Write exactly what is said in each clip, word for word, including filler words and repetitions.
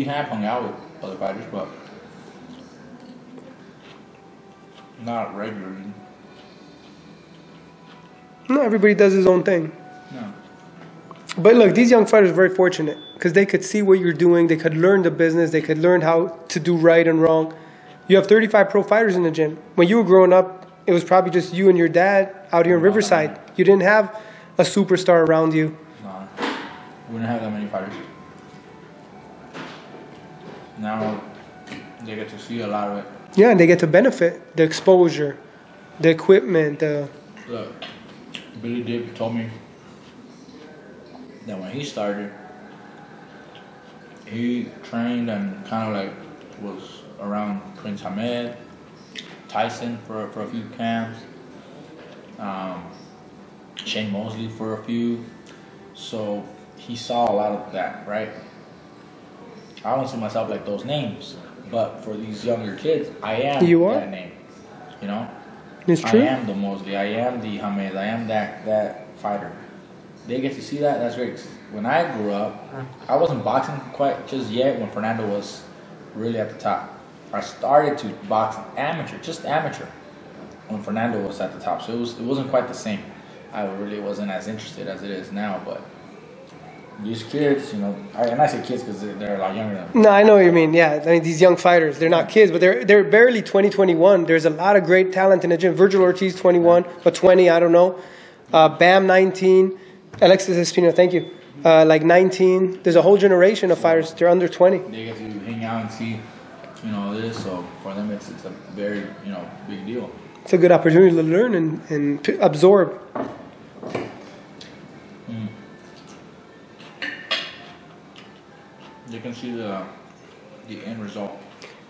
we have hung out with other fighters, but not regularly. No, everybody does his own thing. No. But look, these young fighters are very fortunate because they could see what you're doing. They could learn the business. They could learn how to do right and wrong. You have thirty-five pro fighters in the gym. When you were growing up, it was probably just you and your dad out here in Riverside. You didn't have a superstar around you. No, we didn't have that many fighters. Now they get to see a lot of it. Yeah, and they get to benefit. The exposure, the equipment. The Look, Billy Dib told me that when he started, he trained and kind of like was around Prince Hamed, Tyson for, for a few camps, um, Shane Mosley for a few. So he saw a lot of that, right? I don't see myself like those names, but for these younger kids, I am you are? that name, you know? It's true. I am the Mosley, I am the Hamed, I am that, that fighter. They get to see that, that's great. When I grew up, I wasn't boxing quite just yet when Fernando was really at the top. I started to box amateur, just amateur, when Fernando was at the top. So it, was, it wasn't quite the same. I really wasn't as interested as it is now, but these kids, you know, and I say kids because they're a lot younger than me. No, I know what you mean, yeah. I mean, these young fighters, they're not kids, but they're they're barely twenty, twenty-one. There's a lot of great talent in the gym. Virgil Ortiz, twenty-one, but twenty, I don't know. Uh, Bam, nineteen. Alexis Espino, thank you. Uh, like nineteen. There's a whole generation of fighters. They're under twenty. They get to hang out and see, you know, this. So for them, it's, it's a very, you know, big deal. It's a good opportunity to learn and, and to absorb. Mm. You can see the, the end result.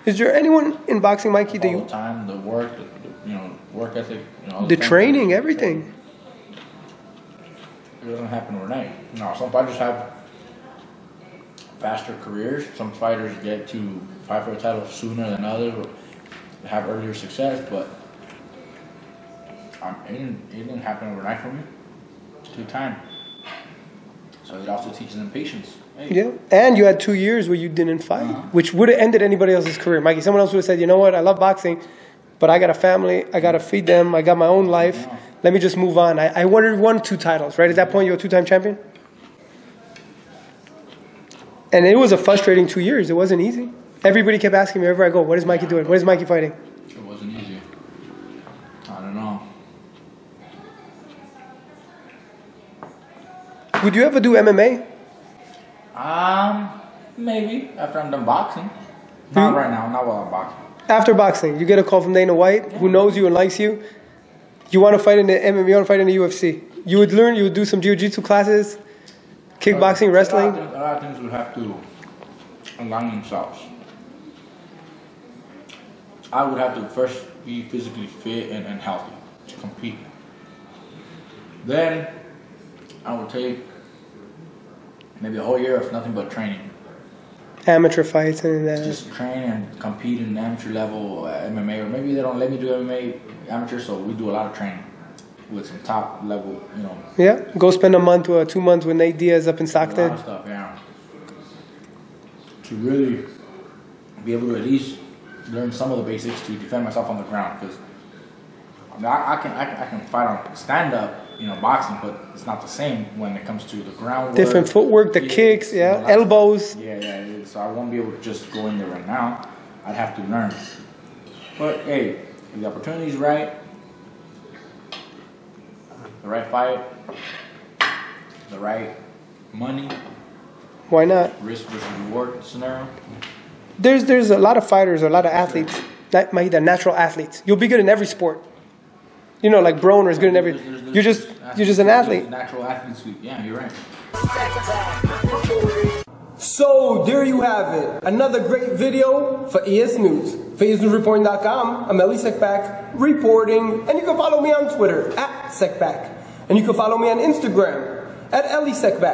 Is there anyone in boxing, Mikey, do you... the time, the work, the, the, you know, work ethic, you know... The, the training, everything. It doesn't happen overnight. No, some fighters have faster careers. Some fighters get to fight for a title sooner than others, or have earlier success, but um, it, didn't, it didn't happen overnight for me. It took time. So it also teaches them patience. Yeah, and you had two years where you didn't fight, uh-huh. which would have ended anybody else's career. Mikey, someone else would have said, you know what, I love boxing, but I got a family, I got to feed them, I got my own life, yeah. Let me just move on. I, I won two titles, right? At that point, you were a two-time champion? And it was a frustrating two years. It wasn't easy. Everybody kept asking me wherever I go, what is Mikey doing? What is Mikey fighting? It wasn't easy. I don't know. Would you ever do M M A? Um, maybe after I'm done boxing. Not right now, not while I'm boxing. After boxing, you get a call from Dana White, who knows you and likes you. You want to fight in the M M A, you want to fight in the U F C. You would learn, you would do some jiu-jitsu classes, kickboxing, uh, wrestling. A lot, of, a lot of things would have to align themselves. I would have to first be physically fit and, and healthy to compete. Then I would take maybe a whole year of nothing but training. Amateur fights and that. Just train and compete in amateur level M M A. Or maybe they don't let me do M M A amateur, so we do a lot of training with some top level, you know. Yeah, go spend a month or two months with Nate Diaz up in Stockton. A lot of stuff, yeah. To really be able to at least learn some of the basics to defend myself on the ground. Because I, mean, I, I, can, I, can, I can fight on stand-up. You know, boxing, but it's not the same when it comes to the groundwork. Different footwork, the kicks, yeah, elbows. Yeah, yeah, so I won't be able to just go in there right now. I'd have to learn. But, hey, if the opportunity's right, the right fight, the right money. Why not? Risk versus reward scenario. There's, there's a lot of fighters, a lot of athletes, that might they're natural athletes. You'll be good in every sport. You know, like Broner is good in everything. There's, there's, you're just, athlete, you're just an athlete. Natural athlete suit. Yeah, you're right. So there you have it. Another great video for E S News. For E S News Reporting dot com, I'm Elie Seckbach reporting, and you can follow me on Twitter at Seckbach, and you can follow me on Instagram at Elie Seckbach.